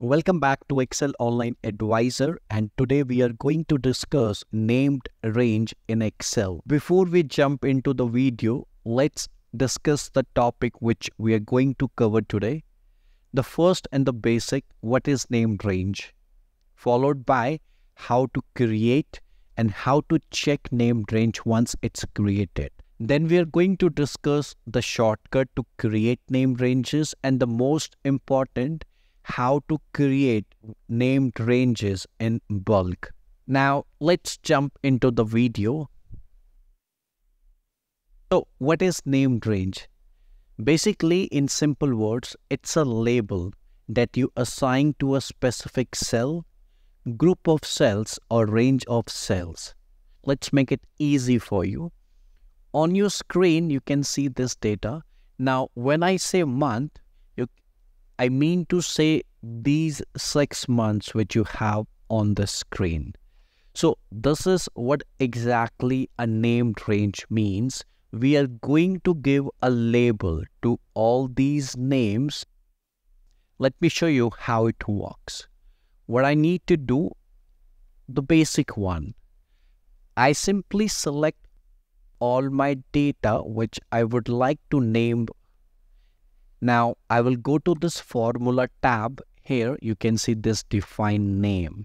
Welcome back to Excel Online Advisor, and today we are going to discuss named range in Excel. Before we jump into the video, let's discuss the topic which we are going to cover today. The first and the basic, what is named range, followed by how to create and how to check named range once it's created. Then we are going to discuss the shortcut to create named ranges and the most important, how to create named ranges in bulk. Now let's jump into the video. So what is named range? Basically, in simple words, it's a label that you assign to a specific cell, group of cells, or range of cells. Let's make it easy for you. On your screen, you can see this data. Now, when I say month, I mean to say these 6 months which you have on the screen. So this is what exactly a named range means. We are going to give a label to all these names. Let me show you how it works. What I need to do, the basic one, I simply select all my data which I would like to name. Now I will go to this formula tab. Here you can see this define name.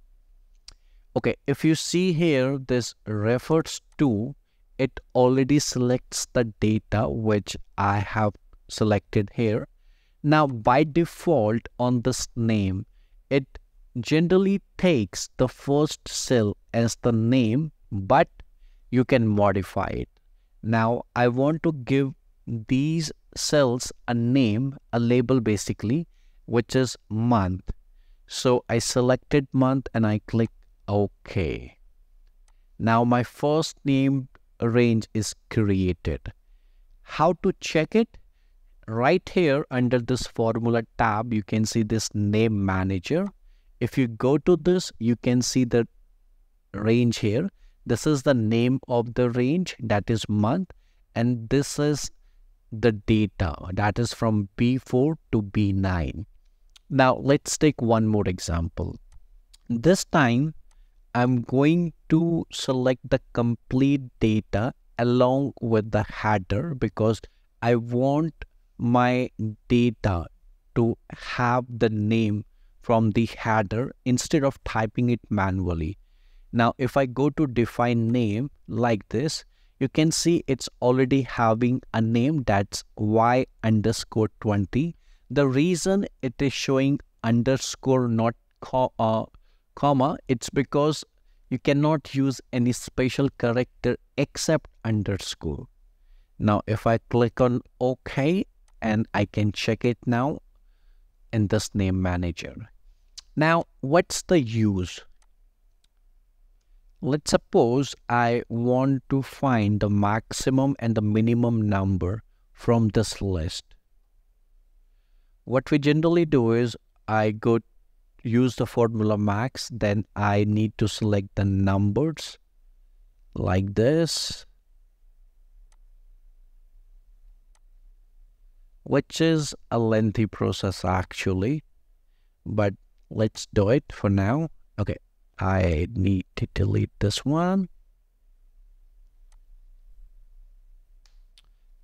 Okay, if you see here this refers to, it already selects the data which I have selected here. Now by default on this name, it generally takes the first cell as the name, but you can modify it. Now I want to give these cells a name, a label basically, which is month. So I selected month and I click OK. Now my first named range is created. How to check it? Right here under this formula tab, you can see this name manager. If you go to this, you can see the range here. This is the name of the range, that is month, and this is the data that is from B4 to B9. Now let's take one more example. This time I'm going to select the complete data along with the header because I want my data to have the name from the header instead of typing it manually. Now if I go to define name like this, you can see it's already having a name, that's y_20. The reason it is showing underscore not comma, it's because you cannot use any special character except underscore. Now if I click on OK, and I can check it now in this name manager. Now what's the use? Let's suppose I want to find the maximum and the minimum number from this list. What we generally do is I go use the formula max, then I need to select the numbers like this, which is a lengthy process actually, but let's do it for now. Okay. I need to delete this one.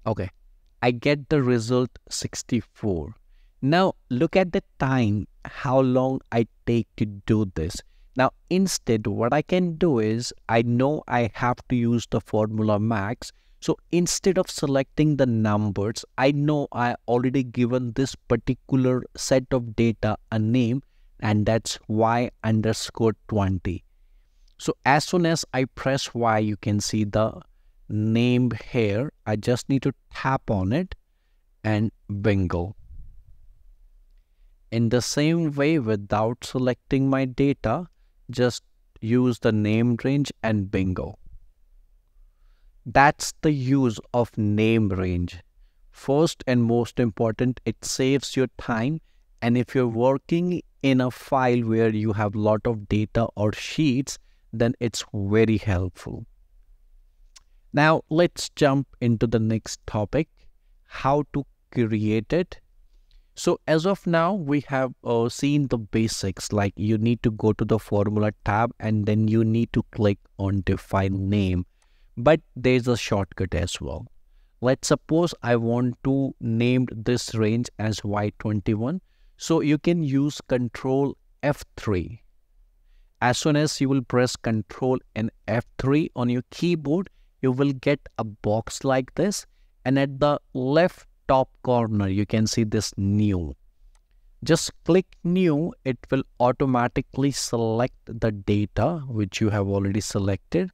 Okay, I get the result 64. Now look at the time, how long I take to do this. Now instead what I can do is, I know I have to use the formula max. So instead of selecting the numbers, I know I already given this particular set of data a name, and that's y_20. So as soon as I press Y, you can see the name here. I just need to tap on it and bingo. In the same way, without selecting my data, just use the named range and bingo. That's the use of named range. First and most important, it saves your time. And if you're working in a file where you have a lot of data or sheets, then it's very helpful. Now let's jump into the next topic, how to create it. So as of now, we have seen the basics, like you need to go to the formula tab and then you need to click on define name. But there's a shortcut as well. Let's suppose I want to name this range as Y21. So you can use Ctrl F3. As soon as you will press Ctrl and F3 on your keyboard, you will get a box like this. And at the left top corner, you can see this new. Just click new. It will automatically select the data which you have already selected.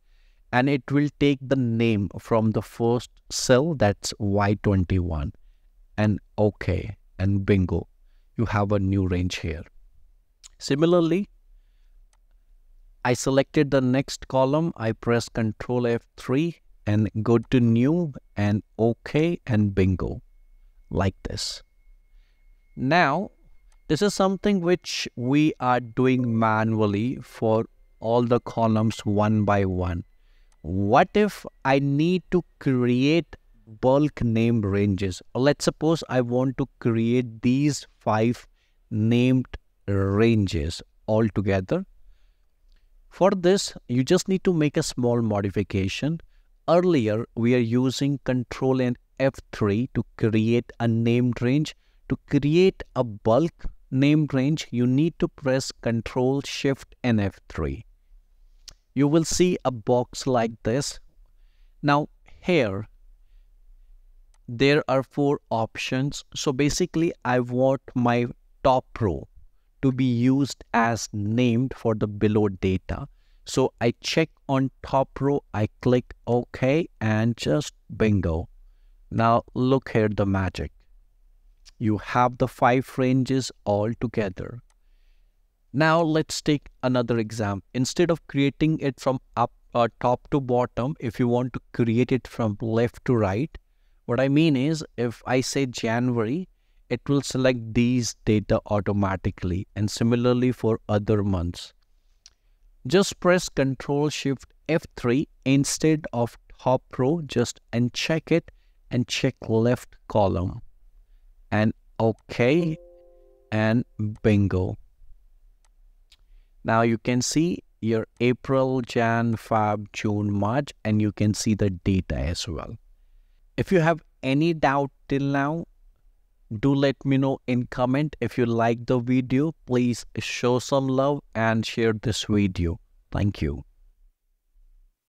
And it will take the name from the first cell, that's Y21, and OK, and bingo, you have a new range here. Similarly, I selected the next column, I press Ctrl F3 and go to new and OK, and bingo, like this. Now, this is something which we are doing manually for all the columns one by one. What if I need to create bulk name ranges? Let's suppose I want to create these 5 named ranges all together. For this, you just need to make a small modification. Earlier, we are using Ctrl and F3 to create a named range. To create a bulk named range, you need to press Ctrl, Shift, and F3. You will see a box like this. Now here, there are 4 options. So basically, I want my top row to be used as named for the below data. So I check on top row, I click OK, and just bingo. Now look here, the magic. You have the 5 ranges all together. Now let's take another example. Instead of creating it from up or top to bottom, if you want to create it from left to right, what I mean is if I say January, it will select these data automatically, and similarly for other months. Just press Ctrl Shift F3 instead of top row, just uncheck it and check left column and OK and bingo. Now you can see your April, Jan, Feb, June, March, and you can see the data as well. If you have any doubt till now, do let me know in comment. If you like the video, please show some love and share this video. Thank you.